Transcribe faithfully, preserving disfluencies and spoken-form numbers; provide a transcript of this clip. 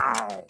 Ow.